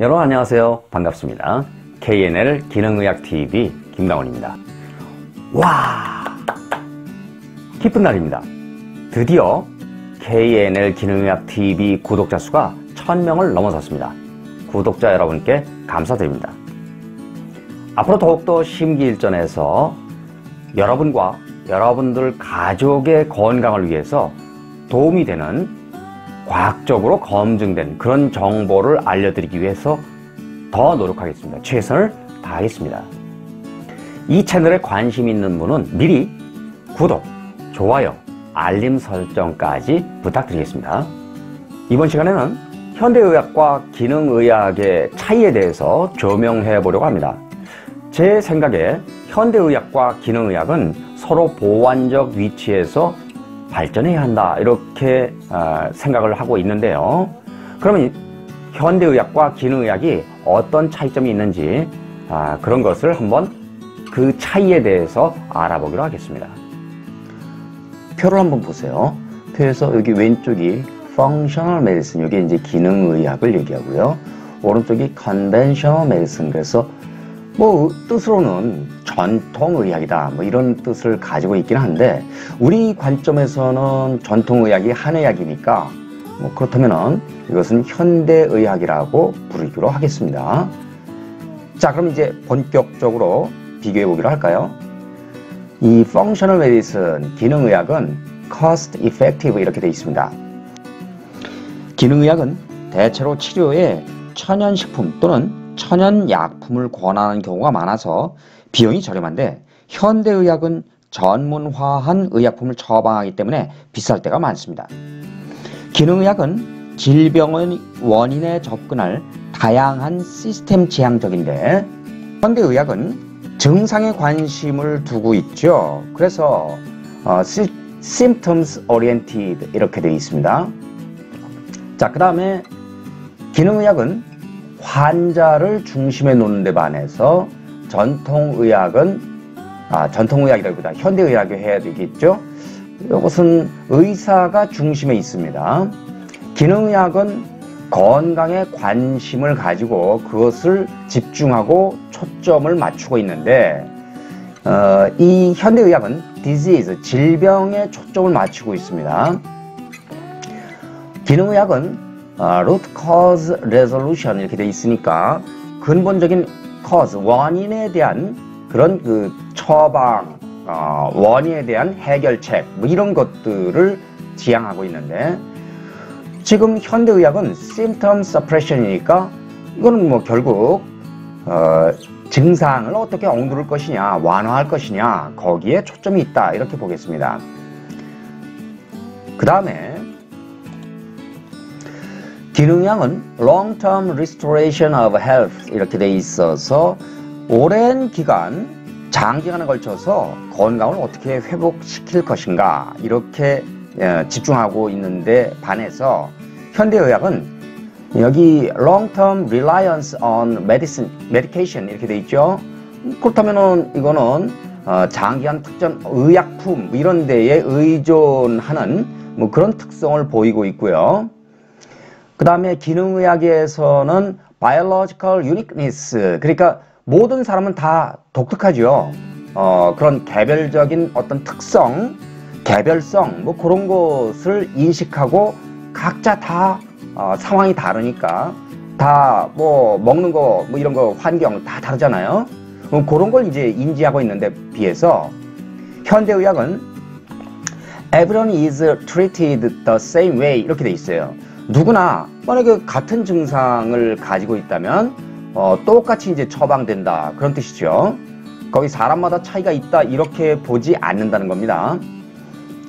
여러분 안녕하세요. 반갑습니다. KNL 기능의학TV 김강원입니다. 와! 기쁜 날입니다. 드디어 KNL 기능의학TV 구독자 수가 1000명을 넘어섰습니다. 구독자 여러분께 감사드립니다. 앞으로 더욱더 심기일전해서 여러분과 여러분들 가족의 건강을 위해서 도움이 되는 과학적으로 검증된 그런 정보를 알려드리기 위해서 더 노력하겠습니다. 최선을 다하겠습니다. 이 채널에 관심 있는 분은 미리 구독, 좋아요, 알림 설정까지 부탁드리겠습니다. 이번 시간에는 현대의학과 기능의학의 차이에 대해서 조명해 보려고 합니다. 제 생각에 현대의학과 기능의학은 서로 보완적 위치에서 발전해야 한다 이렇게 생각을 하고 있는데요. 그러면 현대의학과 기능의학이 어떤 차이점이 있는지 그런 것을 한번 그 차이에 대해서 알아보기로 하겠습니다. 표를 한번 보세요. 표에서 여기 왼쪽이 Functional Medicine, 이게 이제 기능의학을 얘기하고요. 오른쪽이 Conventional Medicine, 그래서 뭐 뜻으로는 전통의학이다 뭐 이런 뜻을 가지고 있긴 한데, 우리 관점에서는 전통의학이 한의학이니까 뭐 그렇다면은 이것은 현대의학이라고 부르기로 하겠습니다. 자, 그럼 이제 본격적으로 비교해 보기로 할까요? 이 Functional Medicine, 기능의학은 cost effective 이렇게 되어 있습니다. 기능의학은 대체로 치료에 천연식품 또는 천연약품을 권하는 경우가 많아서 비용이 저렴한데, 현대의학은 전문화한 의약품을 처방하기 때문에 비쌀 때가 많습니다. 기능의학은 질병의 원인에 접근할 다양한 시스템 지향적인데, 현대의학은 증상에 관심을 두고 있죠. 그래서 Symptoms Oriented 이렇게 되어 있습니다. 자, 그 다음에 기능의학은 환자를 중심에 놓는 데 반해서 전통의학은 전통의학이라기보다 현대의학이 해야 되겠죠. 이것은 의사가 중심에 있습니다. 기능의학은 건강에 관심을 가지고 그것을 집중하고 초점을 맞추고 있는데, 이 현대의학은 disease, 질병에 초점을 맞추고 있습니다. 기능의학은 root cause resolution 이렇게 돼 있으니까 근본적인 cause, 원인에 대한 그런 그 처방, 원인에 대한 해결책 뭐 이런 것들을 지향하고 있는데, 지금 현대의학은 symptom suppression 이니까 이거는 뭐 결국 증상을 어떻게 억누를 것이냐, 완화할 것이냐, 거기에 초점이 있다 이렇게 보겠습니다. 그 다음에 기능의학은 long-term restoration of health 이렇게 돼 있어서 오랜 기간, 장기간에 걸쳐서 건강을 어떻게 회복시킬 것인가 이렇게 집중하고 있는데 반해서 현대의학은 여기 long-term reliance on medication 이렇게 돼 있죠. 그렇다면은 이거는 장기간 특정 의약품 이런 데에 의존하는 뭐 그런 특성을 보이고 있고요. 그 다음에 기능의학에서는 biological uniqueness, 그러니까 모든 사람은 다 독특하죠. 그런 개별적인 어떤 특성, 개별성 뭐 그런 것을 인식하고 각자 다 상황이 다르니까 다 뭐 먹는 거 뭐 이런 거 환경 다 다르잖아요. 그런 걸 이제 인지하고 있는데 비해서 현대의학은 everyone is treated the same way 이렇게 돼 있어요. 누구나 만약에 같은 증상을 가지고 있다면 똑같이 이제 처방된다 그런 뜻이죠. 거기 사람마다 차이가 있다 이렇게 보지 않는다는 겁니다.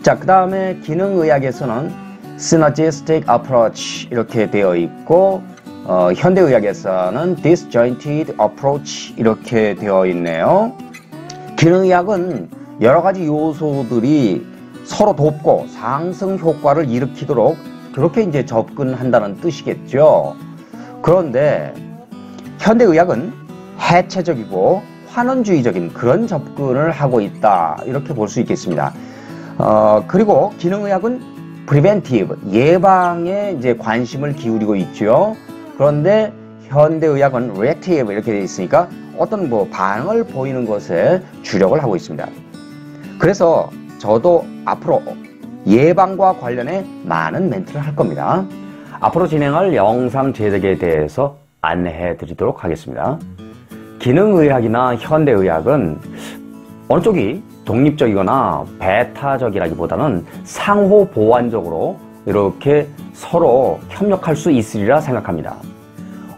자, 그 다음에 기능의학에서는 Synergistic Approach 이렇게 되어 있고, 현대의학에서는 Disjointed Approach 이렇게 되어 있네요. 기능의학은 여러 가지 요소들이 서로 돕고 상승 효과를 일으키도록 그렇게 이제 접근한다는 뜻이겠죠. 그런데 현대의학은 해체적이고 환원주의적인 그런 접근을 하고 있다 이렇게 볼 수 있겠습니다. 그리고 기능의학은 Preventive, 예방에 이제 관심을 기울이고 있죠. 그런데 현대의학은 Reactive 이렇게 되어 있으니까 어떤 뭐 반응을 보이는 것에 주력을 하고 있습니다. 그래서 저도 앞으로 예방과 관련해 많은 멘트를 할 겁니다. 앞으로 진행할 영상 제작에 대해서 안내해 드리도록 하겠습니다. 기능의학이나 현대의학은 어느 쪽이 독립적이거나 배타적이라기보다는 상호 보완적으로 이렇게 서로 협력할 수 있으리라 생각합니다.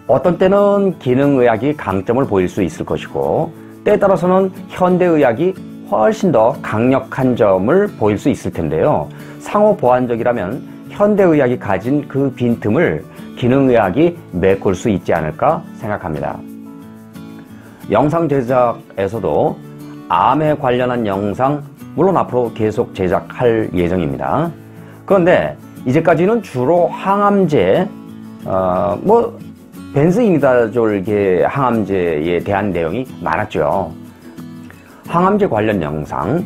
어떤 때는 기능의학이 강점을 보일 수 있을 것이고, 때에 따라서는 현대의학이 훨씬 더 강력한 점을 보일 수 있을 텐데요. 상호 보완적이라면 현대의학이 가진 그 빈틈을 기능의학이 메꿀 수 있지 않을까 생각합니다. 영상 제작에서도 암에 관련한 영상, 물론 앞으로 계속 제작할 예정입니다. 그런데 이제까지는 주로 항암제, 벤즈이미다졸계 항암제에 대한 내용이 많았죠. 항암제 관련 영상,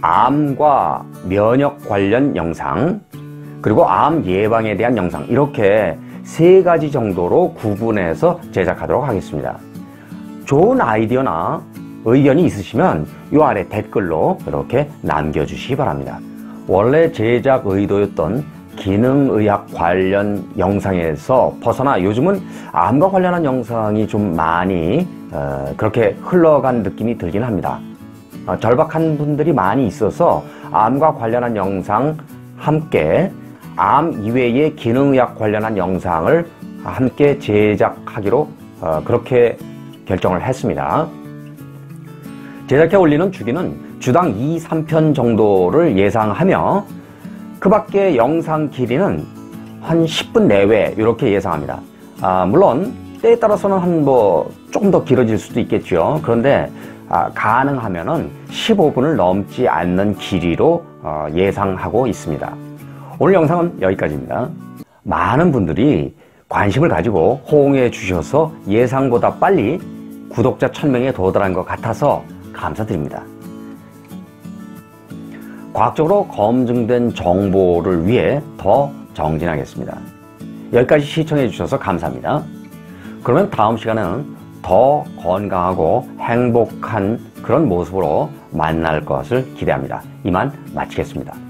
암과 면역 관련 영상, 그리고 암 예방에 대한 영상, 이렇게 세 가지 정도로 구분해서 제작하도록 하겠습니다. 좋은 아이디어나 의견이 있으시면 이 아래 댓글로 이렇게 남겨주시기 바랍니다. 원래 제작 의도였던 기능의학 관련 영상에서 벗어나 요즘은 암과 관련한 영상이 좀 많이 그렇게 흘러간 느낌이 들긴 합니다. 절박한 분들이 많이 있어서 암과 관련한 영상 함께 암 이외의 기능의학 관련한 영상을 함께 제작하기로 그렇게 결정을 했습니다. 제작해 올리는 주기는 주당 2~3편 정도를 예상하며 그 밖에 영상 길이는 한 10분 내외 이렇게 예상합니다. 물론 때에 따라서는 한 뭐 조금 더 길어질 수도 있겠죠. 그런데 가능하면은 15분을 넘지 않는 길이로 예상하고 있습니다. 오늘 영상은 여기까지입니다. 많은 분들이 관심을 가지고 호응해 주셔서 예상보다 빨리 구독자 1000명에 도달한 것 같아서 감사드립니다. 과학적으로 검증된 정보를 위해 더 정진하겠습니다. 여기까지 시청해 주셔서 감사합니다. 그러면 다음 시간에는 더 건강하고 행복한 그런 모습으로 만날 것을 기대합니다. 이만 마치겠습니다.